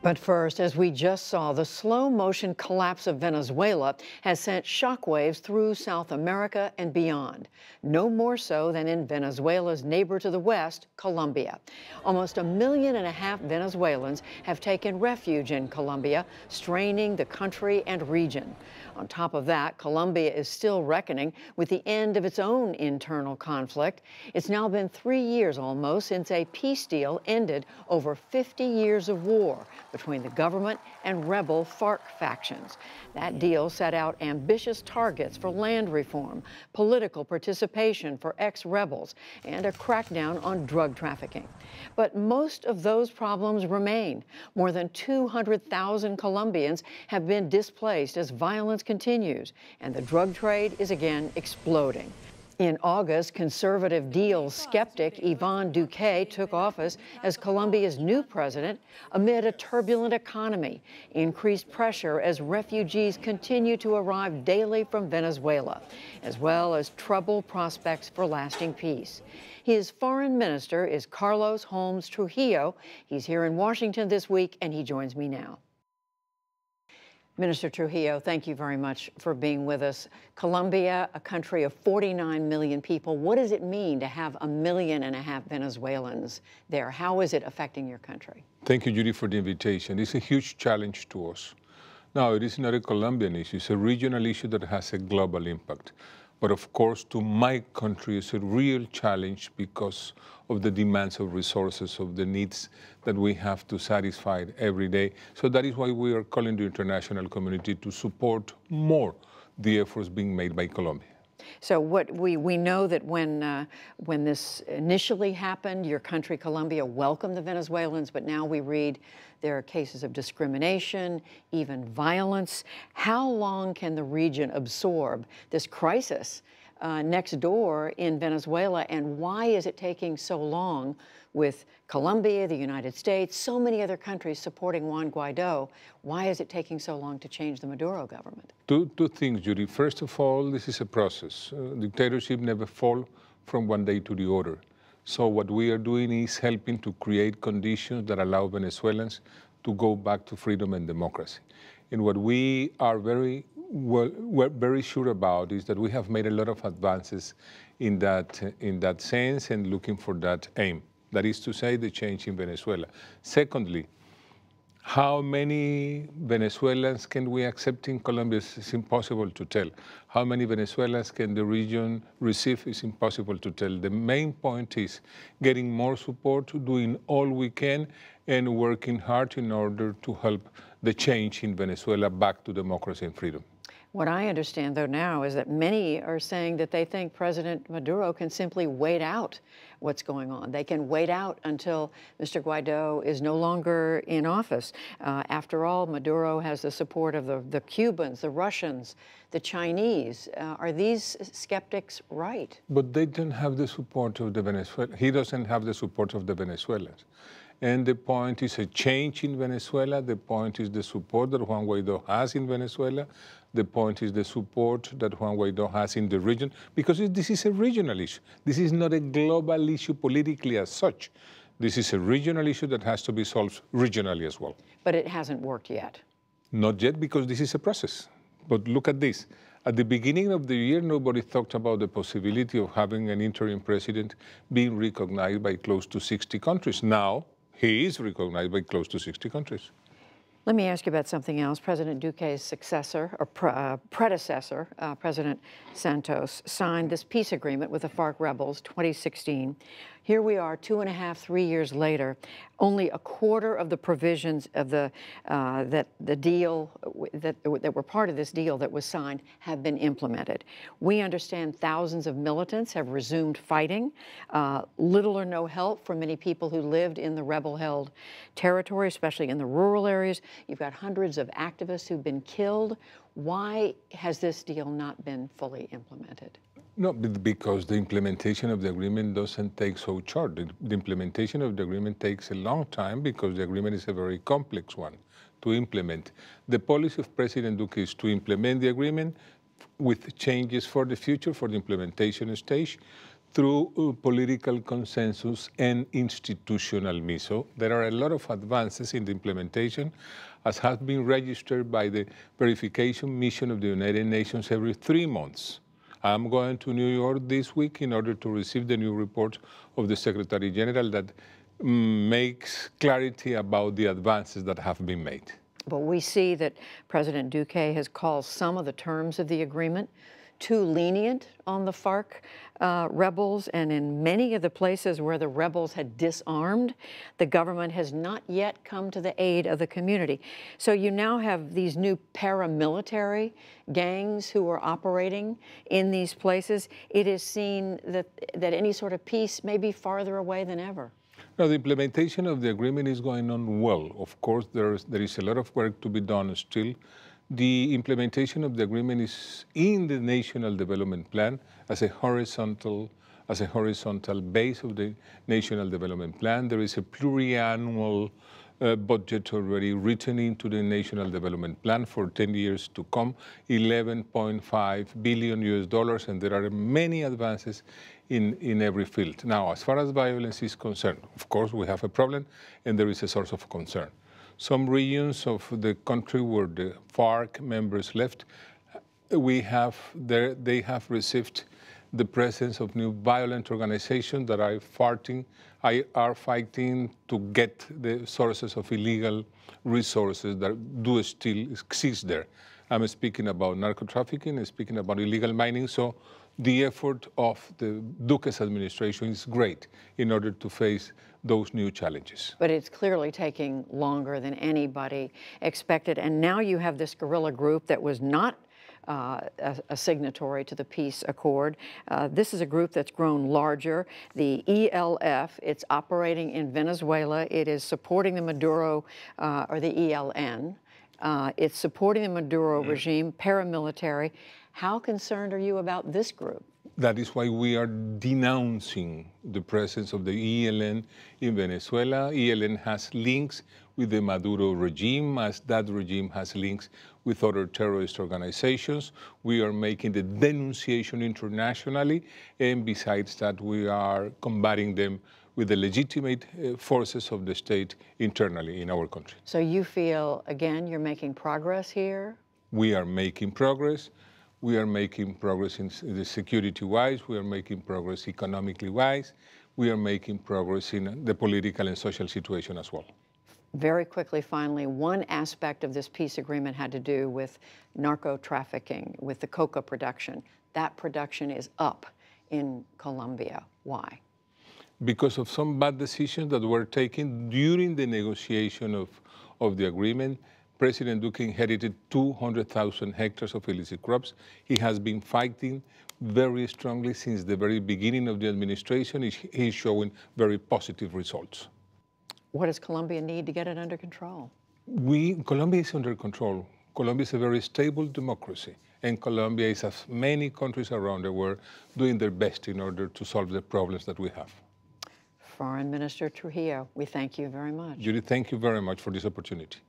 But first, as we just saw, the slow-motion collapse of Venezuela has sent shockwaves through South America and beyond, no more so than in Venezuela's neighbor to the west, Colombia. Almost 1.5 million Venezuelans have taken refuge in Colombia, straining the country and region. On top of that, Colombia is still reckoning with the end of its own internal conflict. It's now been 3 years almost since a peace deal ended over 50 years of war between the government and rebel FARC factions. That deal set out ambitious targets for land reform, political participation for ex-rebels, and a crackdown on drug trafficking. But most of those problems remain. More than 200,000 Colombians have been displaced as violence continues, and the drug trade is again exploding. In August, conservative deal skeptic Iván Duque took office as Colombia's new president amid a turbulent economy, increased pressure as refugees continue to arrive daily from Venezuela, as well as troubled prospects for lasting peace. His foreign minister is Carlos Holmes Trujillo. He's here in Washington this week, and he joins me now. Minister Trujillo, thank you very much for being with us. Colombia, a country of 49 million people, what does it mean to have 1.5 million Venezuelans there? How is it affecting your country? Thank you, Judy, for the invitation. It's a huge challenge to us. Now, it is not a Colombian issue. It's a regional issue that has a global impact. But of course, to my country, it's a real challenge because of the demands of resources, of the needs that we have to satisfy every day. So that is why we are calling the international community to support more the efforts being made by Colombia. So what we know that when this initially happened, your country, Colombia, welcomed the Venezuelans, but now we read there are cases of discrimination, even violence. How long can the region absorb this crisis next door in Venezuela, and why is it taking so long with Colombia, the United States, so many other countries supporting Juan Guaidó? Why is it taking so long to change the Maduro government? Two things, Judy. First of all, this is a process. Dictatorship never falls from one day to the other. So what we are doing is helping to create conditions that allow Venezuelans to go back to freedom and democracy. And what we are we're very sure about is that we have made a lot of advances in that sense and looking for that aim. That is to say, the change in Venezuela. Secondly, how many Venezuelans can we accept in Colombia? It's impossible to tell. How many Venezuelans can the region receive? It's impossible to tell. The main point is getting more support, doing all we can, and working hard in order to help the change in Venezuela back to democracy and freedom. What I understand, though, now is that many are saying that they think President Maduro can simply wait out what's going on. They can wait out until Mr. Guaidó is no longer in office. After all, Maduro has the support of the Cubans, the Russians, the Chinese. Are these skeptics right? But they don't have the support of the Venezuelans. He doesn't have the support of the Venezuelans. And the point is a change in Venezuela. The point is the support that Juan Guaidó has in Venezuela. The point is the support that Juan Guaidó has in the region, because this is a regional issue. This is not a global issue politically as such. This is a regional issue that has to be solved regionally as well. But it hasn't worked yet. Not yet, because this is a process. But look at this. At the beginning of the year, nobody talked about the possibility of having an interim president being recognized by close to 60 countries. Now, he is recognized by close to 60 countries. Let me ask you about something else. President Duque's successor, or predecessor, President Santos, signed this peace agreement with the FARC rebels 2016. Here we are 2.5, 3 years later. Only a quarter of the provisions of that were part of this deal that was signed have been implemented. We understand thousands of militants have resumed fighting. Little or no help for many people who lived in the rebel-held territory, especially in the rural areas. You've got hundreds of activists who've been killed. Why has this deal not been fully implemented? No, because the implementation of the agreement doesn't take so short. The implementation of the agreement takes a long time because the agreement is a very complex one to implement. The policy of President Duque is to implement the agreement with changes for the future, for the implementation stage, through political consensus and institutional MISO. There are a lot of advances in the implementation, as has been registered by the verification mission of the United Nations every 3 months. I'm going to New York this week in order to receive the new report of the Secretary General that makes clarity about the advances that have been made. But we see that President Duque has called some of the terms of the agreement too lenient on the FARC rebels, and in many of the places where the rebels had disarmed, the government has not yet come to the aid of the community. So you now have these new paramilitary gangs who are operating in these places. It is seen that any sort of peace may be farther away than ever. Now, the implementation of the agreement is going on well. Of course, there is a lot of work to be done still. The implementation of the agreement is in the National Development Plan as a horizontal base of the National Development Plan. There is a pluriannual budget already written into the National Development Plan for 10 years to come, $11.5 billion US, and there are many advances in every field. Now, as far as violence is concerned, of course, we have a problem, and there is a source of concern. Some regions of the country where the FARC members left, they have received the presence of new violent organizations that are fighting to get the sources of illegal resources that do still exist there. I'm speaking about narco-trafficking, I'm speaking about illegal mining, so the effort of the Duque's administration is great in order to face those new challenges. But it's clearly taking longer than anybody expected, and now you have this guerrilla group that was not a signatory to the peace accord. This is a group that's grown larger. The ELF, it's operating in Venezuela. It is supporting the Maduro, or the ELN. It's supporting the Maduro regime, paramilitary. How concerned are you about this group? That is why we are denouncing the presence of the ELN in Venezuela. ELN has links with the Maduro regime, as that regime has links with other terrorist organizations. We are making the denunciation internationally, and besides that, we are combating them with the legitimate forces of the state internally in our country. So you feel, again, you're making progress here? We are making progress. We are making progress in the security-wise. We are making progress economically-wise. We are making progress in the political and social situation as well. Very quickly, finally, one aspect of this peace agreement had to do with narco-trafficking, with the coca production. That production is up in Colombia. Why? Because of some bad decisions that were taken during the negotiation of the agreement. President Duque inherited 200,000 hectares of illicit crops. He has been fighting very strongly since the very beginning of the administration. He's showing very positive results. What does Colombia need to get it under control? Colombia is under control. Colombia is a very stable democracy, and Colombia is, as many countries around the world, doing their best in order to solve the problems that we have. Foreign Minister Trujillo, we thank you very much. Judy, thank you very much for this opportunity.